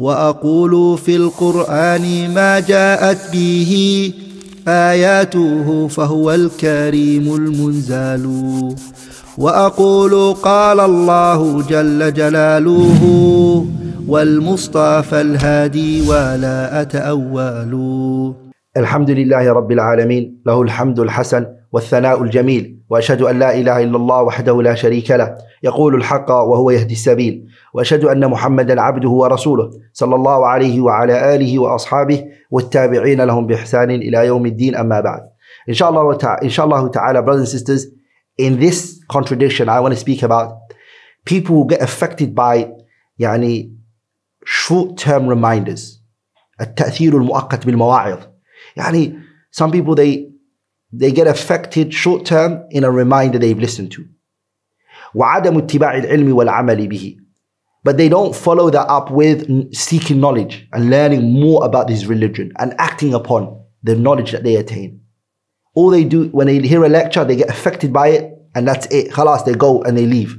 وأقول في القرآن ما جاءت به آياته فهو الكريم المنزال. وأقول قال الله جل جلاله والمصطفى الهادي ولا أتأول. الحمد لله رب العالمين، له الحمد الحسن والثناء الجميل، وأشهد أن لا إله إلا الله وحده لا شريك له يقول الحق وهو يهدي السبيل، وأشهد أن محمدا عبده ورسوله صلى الله عليه وعلى آله وأصحابه والتابعين لهم بإحسان إلى يوم الدين. أما بعد. Inshallah ta'ala, brothers and sisters, in this contradiction I want to speak about people who get affected by short-term reminders. التأثير المؤقت بالمواعظ. Some people they get affected short term in a reminder they've listened to. وعدم اتباع العلم والعمل به. But they don't follow that up with seeking knowledge and learning more about this religion and acting upon the knowledge that they attain. All they do, when they hear a lecture, they get affected by it and that's it. Khalas, they go and they leave.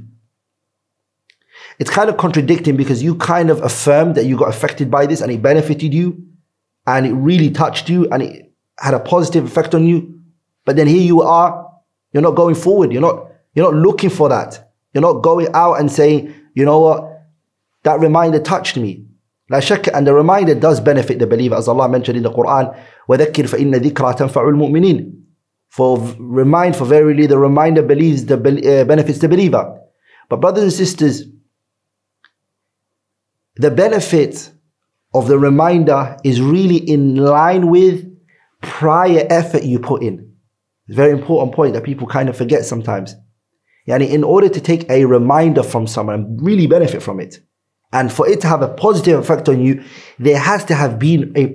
It's kind of contradicting because you kind of affirmed that you got affected by this and it benefited you and it really touched you and it had a positive effect on you. But then here you are, you're not going forward, you're not looking for that. You're not going out and saying, you know what, that reminder touched me. La shakka, and the reminder does benefit the believer, as Allah mentioned in the Quran, وَذَكِّرْ فَإِنَّ ذِكْرَى تَنْفَعُ الْمُؤْمِنِينَ. For verily the reminder benefits the believer. But brothers and sisters, the benefit of the reminder is really in line with prior effort you put in. It's a very important point that people kind of forget sometimes. In order to take a reminder from someone and really benefit from it, and for it to have a positive effect on you, there has to have been a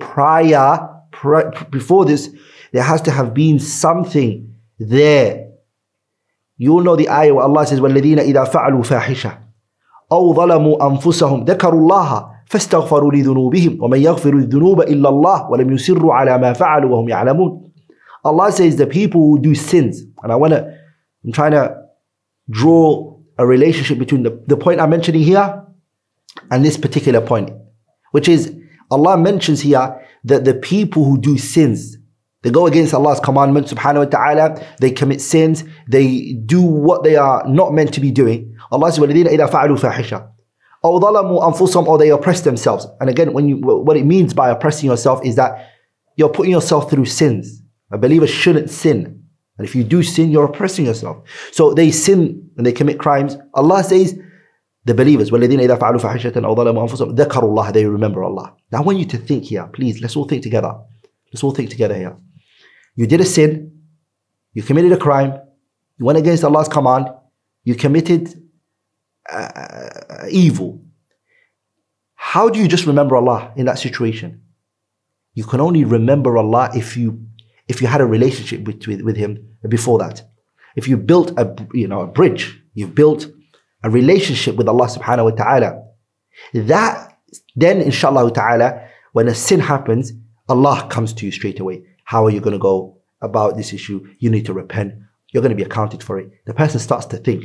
before this, there has to have been something there. You all know the ayah where Allah says, وَالَّذِينَ إِذَا فَعَلُوا فَاحِشَةً أَوْ ظَلَمُوا أَنفُسَهُمْ ذَكَرُوا اللَّهَ فَاسْتَغْفَرُوا لِذُنُوبِهِمْ وَمَنْ يَغْفِرُ الذُّنُوبَ إِلَّا اللَّهُ وَلَمْ يُسِرُّوا عَلَى مَا فَعَلُوا وَهُمْ يَعْلَمُونَ. Allah says the people who do sins, and I'm trying to draw a relationship between the point I'm mentioning here and this particular point, which is Allah mentions here that the people who do sins, they go against Allah's commandment subhanahu wa ta'ala, they commit sins, they do what they are not meant to be doing. Allah says, وَالَّذِينَ إِذَا فَعَلُوا فَاحِشَةً أَوْ ظَلَمُوا أَنفُسَهُمْ, or they oppress themselves. And again, what it means by oppressing yourself is that you're putting yourself through sins. A believer shouldn't sin. And if you do sin, you're oppressing yourself. So they sin and they commit crimes. Allah says, the believers, وَالَّذِينَ إِذَا فَعَلُوا فَاحِشَةً أَوْ ظَلَمُوا أَنفُسَهُمْ ذَكَرُوا اللَّهَ, they remember Allah. Now I want you to think here, please, let's all think together. Let's all think together here. You did a sin, you committed a crime, you went against Allah's command, you committed evil. How do you just remember Allah in that situation? You can only remember Allah if you had a relationship with Him before that. If you built a bridge, you've built a relationship with Allah subhanahu wa ta'ala, that then inshallah ta'ala, when a sin happens, Allah comes to you straight away. How are you going to go about this issue? You need to repent. You're going to be accounted for it. The person starts to think.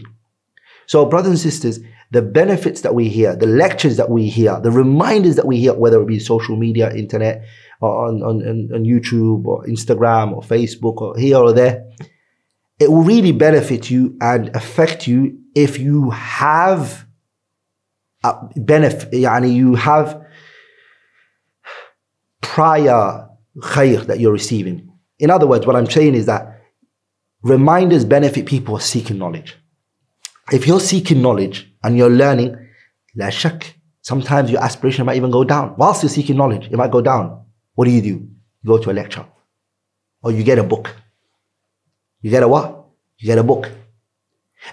So brothers and sisters, the benefits that we hear, the lectures that we hear, the reminders that we hear, whether it be social media, internet, or on YouTube, or Instagram, or Facebook, or here or there, it will really benefit you and affect you if you have prior khayr that you're receiving. In other words, what I'm saying is that reminders benefit people seeking knowledge. If you're seeking knowledge and you're learning, la shak, sometimes your aspiration might even go down. Whilst you're seeking knowledge, it might go down. What do? You go to a lecture. Or you get a book. You get a what? You get a book.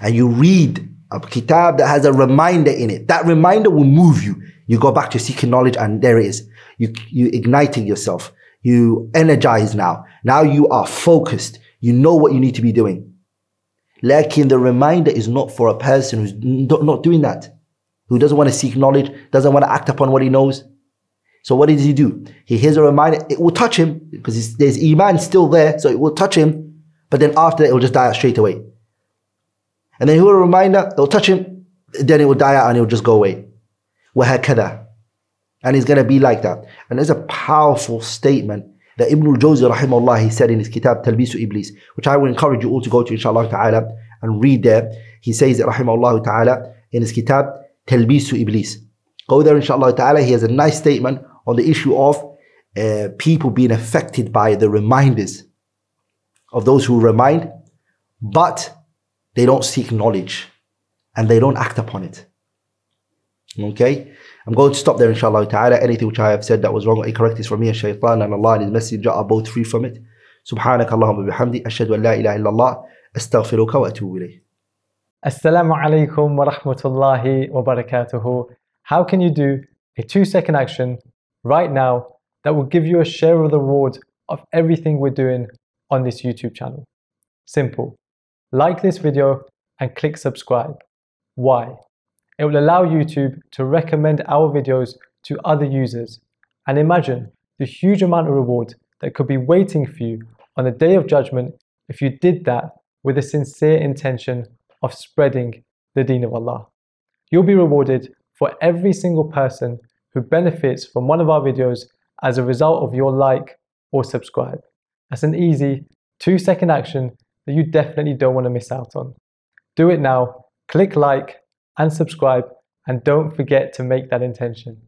And you read a kitab that has a reminder in it. That reminder will move you. You go back to seeking knowledge and there it is. You're igniting yourself. You energize now. Now you are focused. You know what you need to be doing. Lakin the reminder is not for a person who's not doing that, who doesn't want to seek knowledge, doesn't want to act upon what he knows. So what does he do? He hears a reminder. It will touch him because there's iman still there, so it will touch him. But then after that, it will just die out straight away. And then he will reminder, it will touch him, then it will die out and it will just go away. وَهَكَذَا. And it's going to be like that. And it's a powerful statement that Ibn al-Jawzi rahimahullah, he said in his kitab Talbisu Iblis, which I will encourage you all to go to inshallah ta'ala and read there. He says rahimahullah ta'ala in his kitab Talbisu Iblis. Go there inshallah ta'ala. He has a nice statement on the issue of people being affected by the reminders of those who remind, but they don't seek knowledge and they don't act upon it. Okay, I'm going to stop there inshallah ta'ala. Anything which I have said that was wrong or incorrect is from me, shaitan, and Allah and His Messenger are both free from it. Subhanak Allahumma bihamdi, ashhadu an la ilaha illallah, astaghfiruka wa atubu ilayh. Assalamu alaikum wa rahmatullahi wa barakatuhu. How can you do a 2-second action right now that will give you a share of the reward of everything we're doing on this YouTube channel? Simple. Like this video and click subscribe. Why? It will allow YouTube to recommend our videos to other users. And imagine the huge amount of reward that could be waiting for you on the Day of Judgment if you did that with a sincere intention of spreading the Deen of Allah. You'll be rewarded for every single person who benefits from one of our videos as a result of your like or subscribe. That's an easy 2-second action that you definitely don't want to miss out on. Do it now, click like and subscribe, and don't forget to make that intention.